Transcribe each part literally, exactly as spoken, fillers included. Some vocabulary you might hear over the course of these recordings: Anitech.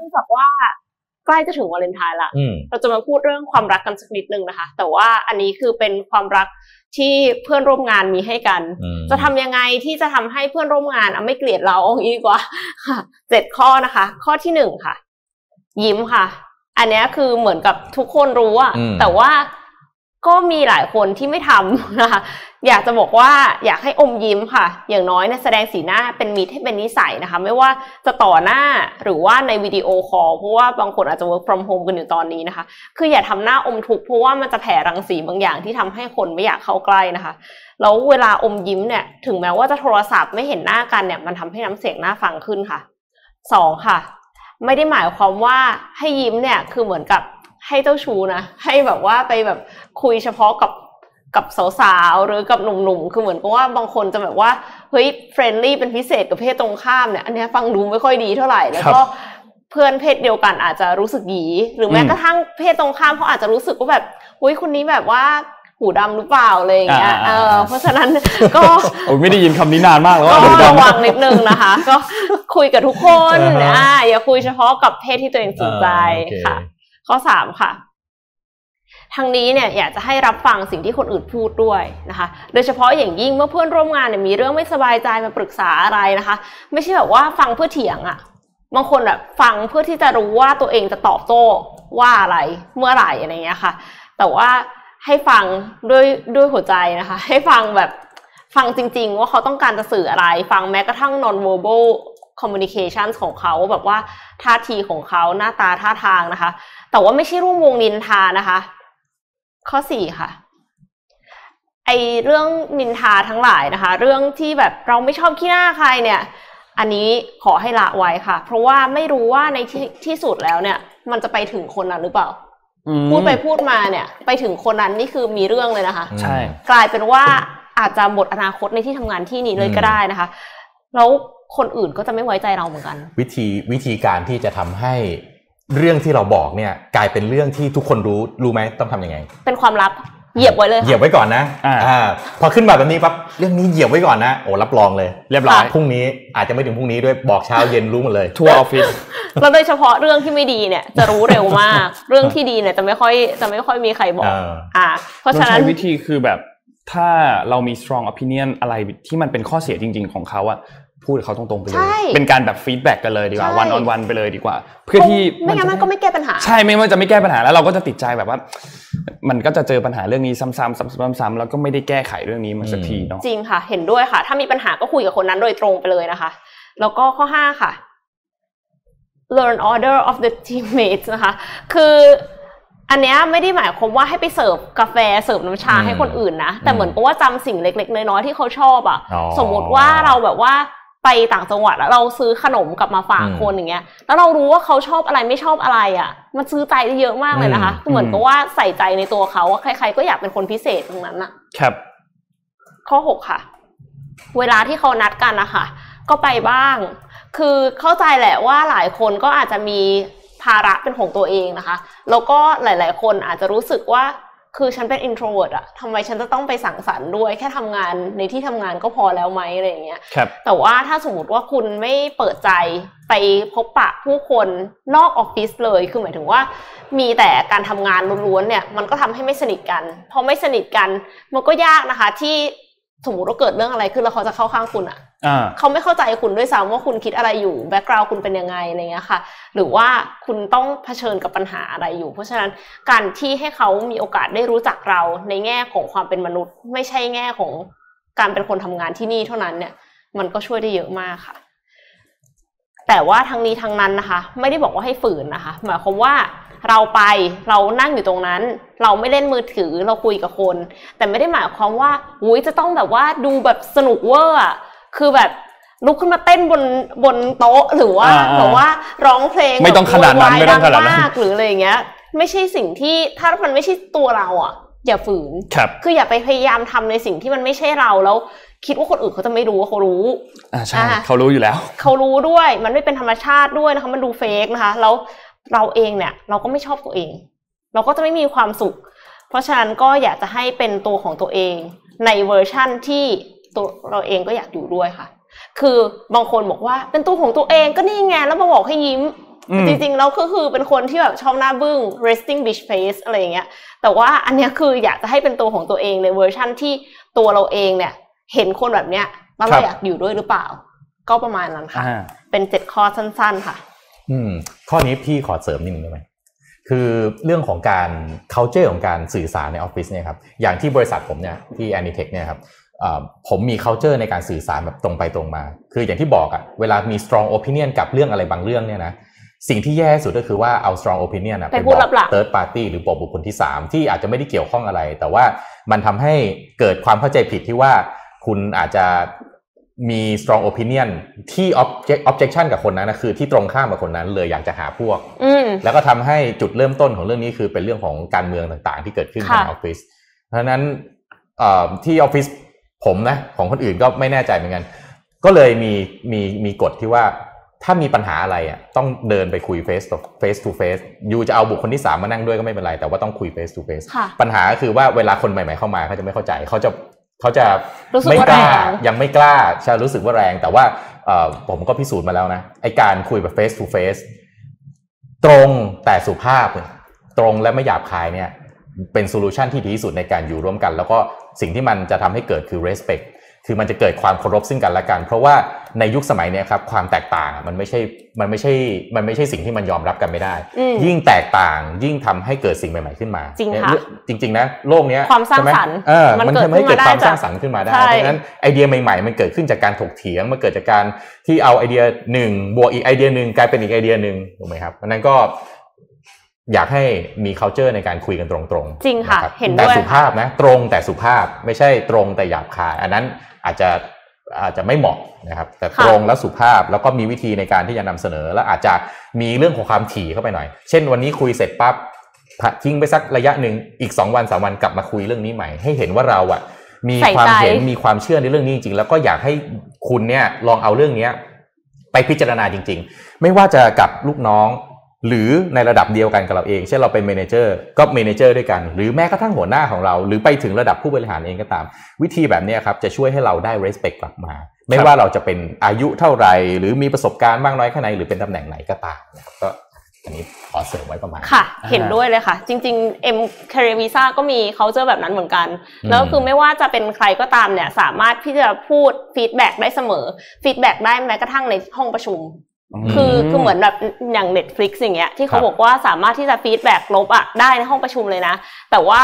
นื่องจากว่าใกล้จะถึงวาเลนไทน์ละเราจะมาพูดเรื่องความรักกันสักนิดนึงนะคะแต่ว่าอันนี้คือเป็นความรักที่เพื่อนร่วมงานมีให้กันจะทำยังไงที่จะทำให้เพื่อนร่วมงานไม่เกลียดเราเอางี้ดีกว่าเจ็ดข้อนะคะข้อที่หนึ่งค่ะยิ้มค่ะอันนี้คือเหมือนกับทุกคนรู้อะแต่ว่าก็มีหลายคนที่ไม่ทำนะคะอยากจะบอกว่าอยากให้อมยิ้มค่ะอย่างน้อยเนี่ยแสดงสีหน้าเป็นมิตรให้เป็นนิสัยนะคะไม่ว่าจะต่อหน้าหรือว่าในวิดีโอคอลเพราะว่าบางคนอาจจะ work from home กันอยู่ตอนนี้นะคะคืออย่าทำหน้าอมทุกข์เพราะว่ามันจะแผ่รังสีบางอย่างที่ทำให้คนไม่อยากเข้าใกล้นะคะแล้วเวลาอมยิ้มเนี่ยถึงแม้ว่าจะโทรศัพท์ไม่เห็นหน้ากันเนี่ยมันทำให้น้ำเสียงหน้าฟังขึ้นค่ะสองค่ะไม่ได้หมายความว่าให้ยิ้มเนี่ยคือเหมือนกับให้เจ้าชู้นะให้แบบว่าไปแบบคุยเฉพาะกับกับสาวๆหรือกับหนุ่มๆคือเหมือนกับว่าบางคนจะแบบว่าเฮ้ยเฟรนลี่เป็นพิเศษกับเพศตรงข้ามเนี่ยอันนี้ฟังดูไม่ค่อยดีเท่าไหร่แล้วก็เพื่อนเพศเดียวกันอาจจะรู้สึกหยีหรือแม้กระทั่งเพศตรงข้ามเขาอาจจะรู้สึกว่าแบบเฮ้ยคนนี้แบบว่าหูดำหรือเปล่าอะไรอย่างเงี้ยเออเพราะฉะนั้นก็ไม่ได้ยินคำนี้นานมากแล้วก็ระวังนิดนึงนะคะก็คุยกับทุกคนอ่าอย่าคุยเฉพาะกับเพศที่ตัวเองสนใจค่ะข้อสามค่ะทางนี้เนี่ยอยากจะให้รับฟังสิ่งที่คนอื่นพูดด้วยนะคะโดยเฉพาะอย่างยิ่งเมื่อเพื่อนร่วมงานเนี่ยมีเรื่องไม่สบายใจมาปรึกษาอะไรนะคะไม่ใช่แบบว่าฟังเพื่อเถียงอ่ะบางคนแบบฟังเพื่อที่จะรู้ว่าตัวเองจะตอบโต้ว่าอะไรเมื่อไหร่อะไรเงี้ยค่ะแต่ว่าให้ฟังด้วยด้วยหัวใจนะคะให้ฟังแบบฟังจริงๆว่าเขาต้องการจะสื่ออะไรฟังแม้กระทั่ง non-verbal communication ของเขาแบบว่าท่าทีของเขาหน้าตาท่าทางนะคะแต่ว่าไม่ใช่ร่วมวงนินทานะคะข้อสี่ค่ะไอเรื่องนินทาทั้งหลายนะคะเรื่องที่แบบเราไม่ชอบขี้หน้าใครเนี่ยอันนี้ขอให้ละไว้ค่ะเพราะว่าไม่รู้ว่าในที่ที่สุดแล้วเนี่ยมันจะไปถึงคนนั้นหรือเปล่าพูดไปพูดมาเนี่ยไปถึงคนนั้นนี่คือมีเรื่องเลยนะคะใช่กลายเป็นว่าอาจจะหมดอนาคตในที่ทำงานที่นี้เลยก็ได้นะคะแล้วคนอื่นก็จะไม่ไว้ใจเราเหมือนกันวิธีวิธีการที่จะทำให้เรื่องที่เราบอกเนี่ยกลายเป็นเรื่องที่ทุกคนรู้รู้ไหมต้องทำยังไงเป็นความลับเหยียบไว้เลยเหยียบไว้ก่อนนะอ่าพอขึ้นมาแบบนี้ปั๊บเรื่องนี้เหยียบไว้ก่อนนะโอ้รับรองเลยเรียบร้อยพรุ่งนี้อาจจะไม่ถึงพรุ่งนี้ด้วยบอกเช้าเย็นรู้หมดเลยทั่วออฟฟิศแล้วโดยเฉพาะเรื่องที่ไม่ดีเนี่ยจะรู้เร็วมากเรื่องที่ดีเนี่ยจะไม่ค่อยจะไม่ค่อยมีใครบอกอ่าเพราะฉะนั้นวิธีคือแบบถ้าเรามี strong opinion อะไรที่มันเป็นข้อเสียจริงๆของเขาอะพูดเขาตรงๆไปเลยเป็นการแบบฟีดแบ็กกันเลยดีกว่าวันออนวันไปเลยดีกว่าเพื่อที่ไม่งั้นมันก็ไม่แก้ปัญหาใช่ไม่ว่าจะไม่แก้ปัญหาแล้วเราก็จะติดใจแบบว่ามันก็จะเจอปัญหาเรื่องนี้ซ้ำๆซ้ำๆแล้วก็ไม่ได้แก้ไขเรื่องนี้มาสักทีเนาะจริงค่ะเห็นด้วยค่ะถ้ามีปัญหาก็คุยกับคนนั้นโดยตรงไปเลยนะคะแล้วก็ข้อห้าค่ะ learn order of the teammates นะคะคืออันเนี้ยไม่ได้หมายความว่าให้ไปเสิร์ฟกาแฟเสิร์ฟน้ำชาให้คนอื่นนะแต่เหมือนกับว่าจำสิ่งเล็กๆน้อยๆที่เขาชอบอ่ะสมมติว่าเราแบบว่าไปต่างจังหวัดแล้วเราซื้อขนมกลับมาฝากคนอย่างเงี้ยแล้วเรารู้ว่าเขาชอบอะไรไม่ชอบอะไรอ่ะมันซื้อใจได้เยอะมากเลยนะคะเหมือนกับว่าใส่ใจในตัวเขาว่าใครๆก็อยากเป็นคนพิเศษตรงนั้นนะครับข้อหกค่ะเวลาที่เขานัดกันนะคะก็ไปบ้างคือเข้าใจแหละว่าหลายคนก็อาจจะมีภาระเป็นของตัวเองนะคะแล้วก็หลายๆคนอาจจะรู้สึกว่าคือฉันเป็น introvert อะทำไมฉันจะต้องไปสังสรรค์ด้วยแค่ทำงานในที่ทำงานก็พอแล้วไหมอะไรอย่างเงี้ยแต่ว่าถ้าสมมติว่าคุณไม่เปิดใจไปพบปะผู้คนนอกออฟฟิศเลยคือหมายถึงว่ามีแต่การทำงานล้วนๆเนี่ยมันก็ทำให้ไม่สนิทกันพอไม่สนิทกันมันก็ยากนะคะที่สมมติว่าเกิดเรื่องอะไรขึ้นแล้วเขาจะเข้าข้างคุณอะเขาไม่เข้าใจคุณด้วยซ้ำว่าคุณคิดอะไรอยู่แบ็กกราวด์คุณเป็นยังไงอะไรเงี้ยค่ะหรือว่าคุณต้องเผชิญกับปัญหาอะไรอยู่เพราะฉะนั้นการที่ให้เขามีโอกาสได้รู้จักเราในแง่ของความเป็นมนุษย์ไม่ใช่แง่ของการเป็นคนทำงานที่นี่เท่านั้นเนี่ยมันก็ช่วยได้เยอะมากค่ะแต่ว่าทั้งนี้ทั้งนั้นนะคะไม่ได้บอกว่าให้ฝืนนะคะหมายความว่าเราไปเรานั่งอยู่ตรงนั้นเราไม่เล่นมือถือเราคุยกับคนแต่ไม่ได้หมายความว่าอุ้ยจะต้องแบบว่าดูแบบสนุกเวอร์คือแบบลุกขึ้นมาเต้นบนบนโต๊ะหรือว่าแบบว่าร้องเพลงไม่ต้องขนาดนั้นไม่ต้องขนาดนั้นหรืออะไรอย่างเงี้ยไม่ใช่สิ่งที่ถ้ามันไม่ใช่ตัวเราอ่ะอย่าฝืนคืออย่าไปพยายามทำในสิ่งที่มันไม่ใช่เราแล้วคิดว่าคนอื่นเขาจะไม่รู้ว่าเขารู้อ่าใช่เขารู้อยู่แล้วเขารู้ด้วยมันไม่เป็นธรรมชาติด้วยนะคะมันดูเฟกนะคะแล้วเราเองเนี่ยเราก็ไม่ชอบตัวเองเราก็จะไม่มีความสุขเพราะฉะนั้นก็อยากจะให้เป็นตัวของตัวเองในเวอร์ชั่นที่ตัวเราเองก็อยากอยู่ด้วยค่ะคือบางคนบอกว่าเป็นตัวของตัวเองก็นี่ไงแล้วมาบอกให้ยิ้ม จริงๆแล้วก็คือเป็นคนที่แบบชอบหน้าบึ้ง resting bitch face อะไรอย่างเงี้ยแต่ว่าอันเนี้ยคืออยากจะให้เป็นตัวของตัวเองในเวอร์ชั่นที่ตัวเราเองเนี่ยเห็นคนแบบเนี้ยแล้วเราอยากอยู่ด้วยหรือเปล่าก็ประมาณนั้นค่ะเป็นเจ็ดข้อสั้นๆค่ะอืมข้อนี้พี่ขอเสริมนิดนึงได้ไหมคือเรื่องของการ culture ของการสื่อสารในออฟฟิศเนี่ยครับอย่างที่บริษัทผมเนี่ยที่ Anitech เนี่ยครับผมมี culture ในการสื่อสารแบบตรงไปตรงมาคืออย่างที่บอกอะเวลามี strong opinion กับเรื่องอะไรบางเรื่องเนี่ยนะสิ่งที่แย่สุดก็คือว่าเอา strong opinion นะไปบอก third party หรือบอกบุคคลที่สามที่อาจจะไม่ได้เกี่ยวข้องอะไรแต่ว่ามันทำให้เกิดความเข้าใจผิดที่ว่าคุณอาจจะมี strong opinion ที่ object objection กับคนนั้นนะคือที่ตรงข้ามกับคนนั้นเลยอยากจะหาพวกแล้วก็ทำให้จุดเริ่มต้นของเรื่องนี้คือเป็นเรื่องของการเมืองต่างๆที่เกิดขึ้นในออฟฟิศเพราะนั้นที่ออฟฟิศผมนะของคนอื่นก็ไม่แน่ใจเหมือนกันก็เลยมีมีมีกฎที่ว่าถ้ามีปัญหาอะไรอ่ะต้องเดินไปคุย face to face to face อยู่จะเอาบุคคลที่สามมานั่งด้วยก็ไม่เป็นไรแต่ว่าต้องคุย face to face ปัญหาก็คือว่าเวลาคนใหม่ๆเข้ามาเขาจะไม่เข้าใจเขาจะเขาจะไม่กล้ายังไม่กล้าใช่รู้สึกว่าแรงแต่ว่าผมก็พิสูจน์มาแล้วนะไอการคุยแบบ face to face ตรงแต่สุภาพตรงและไม่หยาบคายเนี่ยเป็นโซลูชันที่ดีที่สุดในการอยู่ร่วมกันแล้วก็สิ่งที่มันจะทำให้เกิดคือ respect คือมันจะเกิดความเคารพซึ่งกันและกันเพราะว่าในยุคสมัยนี้ครับความแตกต่างมันไม่ใช่มันไม่ใช่มันไม่ใช่สิ่งที่มันยอมรับกันไม่ได้ยิ่งแตกต่างยิ่งทำให้เกิดสิ่งใหม่ๆขึ้นมาจริงค่ะจริงๆนะโลกนี้ความสร้างสรรค์มันเกิดขึ้นมาได้ความสร้างสรรค์ขึ้นมาได้ดังนั้นไอเดียใหม่ๆมันเกิดขึ้นจากการถกเถียงมันเกิดจากการที่เอาไอเดียหนึ่งบวกอีกไอเดียหนึ่งกลายเป็นอีกไอเดียหนึ่งถูกไหมครับนั้นก็อยากให้มี culture ในการคุยกันตรงๆจริงค่ะเห็นด้วยแต่สุภาพนะตรงแต่สุภาพไม่ใช่ตรงแต่หยาบคายอันนั้นอาจจะอาจจะไม่เหมาะนะครับแต่ตรงและสุภาพแล้วก็มีวิธีในการที่จะนำเสนอและอาจจะมีเรื่องของความถี่เข้าไปหน่อยเช่นวันนี้คุยเสร็จปั๊บทิ้งไปสักระยะหนึ่งอีกสองวันสามวันกลับมาคุยเรื่องนี้ใหม่ให้เห็นว่าเราอ่ะมีความเห็นมีความเชื่อในเรื่องนี้จริงๆแล้วก็อยากให้คุณเนี่ยลองเอาเรื่องเนี้ยไปพิจารณาจริงๆไม่ว่าจะกับลูกน้องหรือในระดับเดียวกันกับเราเองเช่นเราเป็นเมเนเจอร์ก็เมเนเจอร์ด้วยกันหรือแม้กระทั่งหัวหน้าของเราหรือไปถึงระดับผู้บริหารเองก็ตามวิธีแบบนี้ครับจะช่วยให้เราได้ respect กลับมาไม่ว่าเราจะเป็นอายุเท่าไหร่หรือมีประสบการณ์มากน้อยแค่ไหนหรือเป็นตำแหน่งไหนก็ตามก็อันนี้ขอเสริมไว้ประมาณค่ะเห็นด้วยเลยค่ะจริงๆเอ็มคาเรวิซ่าก็มีเขาเจอแบบนั้นเหมือนกันแล้วคือไม่ว่าจะเป็นใครก็ตามเนี่ยสามารถที่จะพูดฟีดแบ็กได้เสมอฟีดแบ็กได้แม้กระทั่งในห้องประชุมคือคือเหมือนแบบอย่าง Netflix อย่างเงี้ยที่เขาบอกว่าสามารถที่จะฟีดแบ็กลบอ่ะได้ในห้องประชุมเลยนะแต่ว่า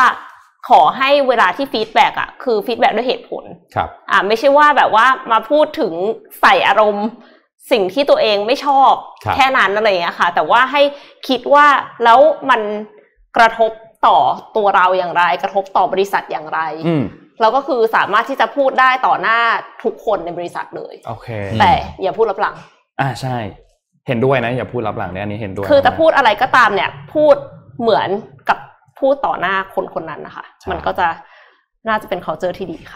ขอให้เวลาที่ฟีดแบ็กอ่ะคือฟีดแบ็กด้วยเหตุผลครับอ่าไม่ใช่ว่าแบบว่ามาพูดถึงใส่อารมณ์สิ่งที่ตัวเองไม่ชอบแค่นั้นอะไรเงี้ยค่ะแต่ว่าให้คิดว่าแล้วมันกระทบต่อตัวเราอย่างไรกระทบต่อบริษัทอย่างไรเราก็คือสามารถที่จะพูดได้ต่อหน้าทุกคนในบริษัทเลยโอเคแต่อย่าพูดลับหลังอ่าใช่เห็นด้วยนะอย่าพูดลับหลังเนี่ยอันนี้เห็นด้วยคือจะพูดอะไรก็ตามเนี่ยพูดเหมือนกับพูดต่อหน้าคนคนนั้นนะคะมันก็จะน่าจะเป็น culture ที่ดีค่ะ